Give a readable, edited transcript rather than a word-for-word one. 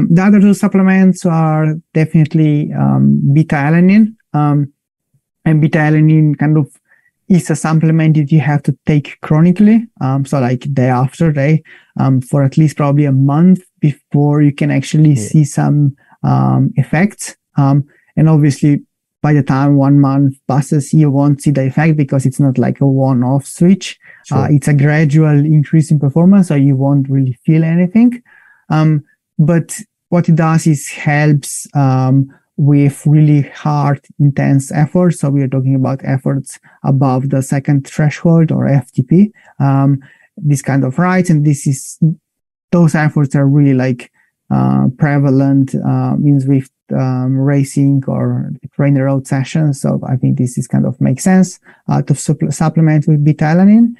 The other two supplements are definitely beta-alanine. And beta-alanine kind of is a supplement that you have to take chronically. So like day after day, for at least probably a month before you can actually see some effects. And obviously, by the time 1 month passes, you won't see the effect because it's not like a one-off switch. Sure. It's a gradual increase in performance, so you won't really feel anything. But what it does is helps with really hard, intense efforts. So we are talking about efforts above the second threshold or FTP, this kind of rights. And this is, those efforts are really like prevalent in Zwift racing or train road sessions. So I think this is kind of makes sense to supplement with beta-alanine.